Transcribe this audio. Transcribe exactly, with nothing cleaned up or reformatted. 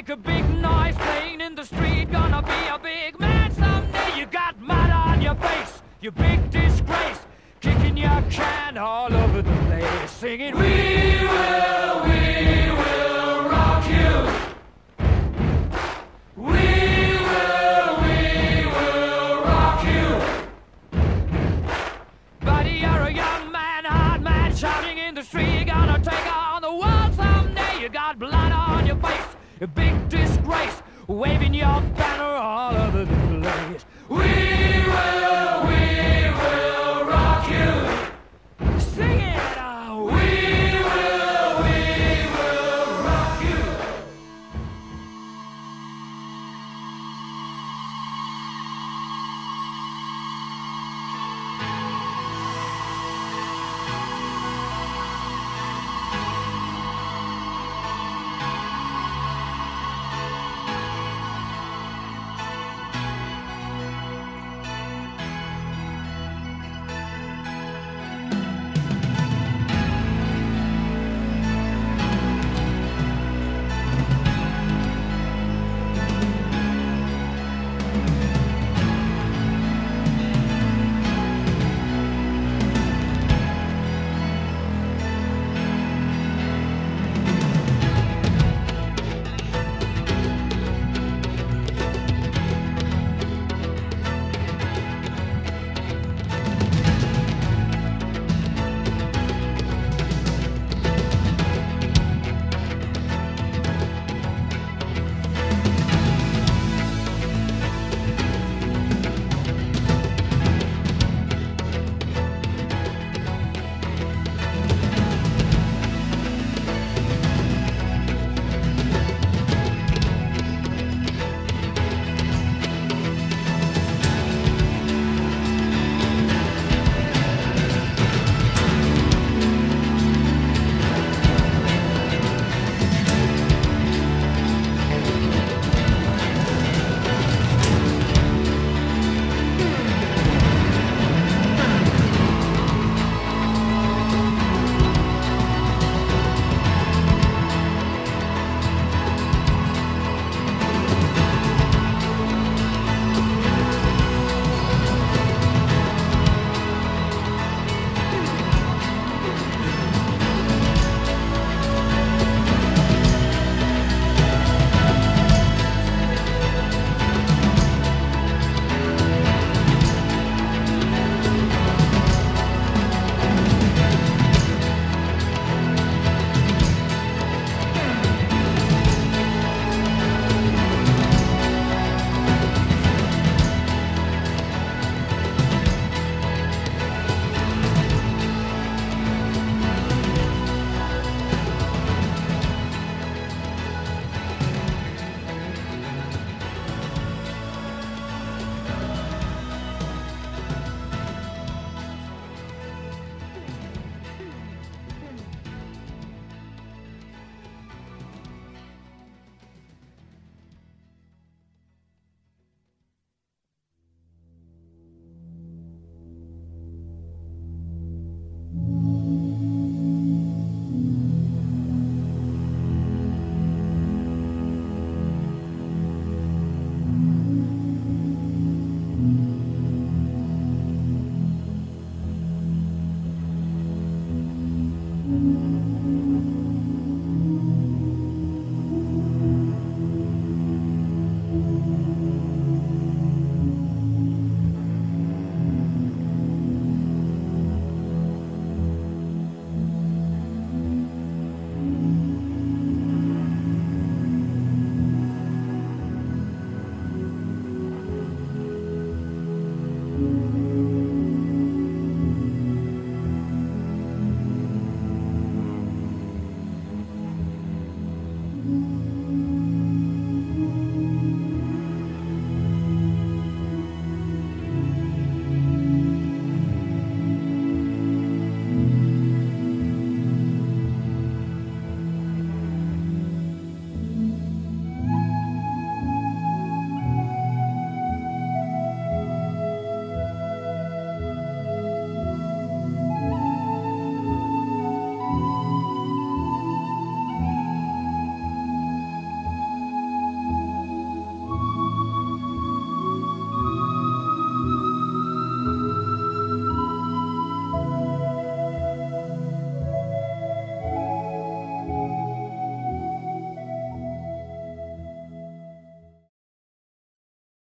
make a big noise playing in the street. Gonna be a big man someday. You got mud on your face, you big disgrace, kicking your can all over the place, singing, we will, we will rock you. A big disgrace, waving your banner all over the place. We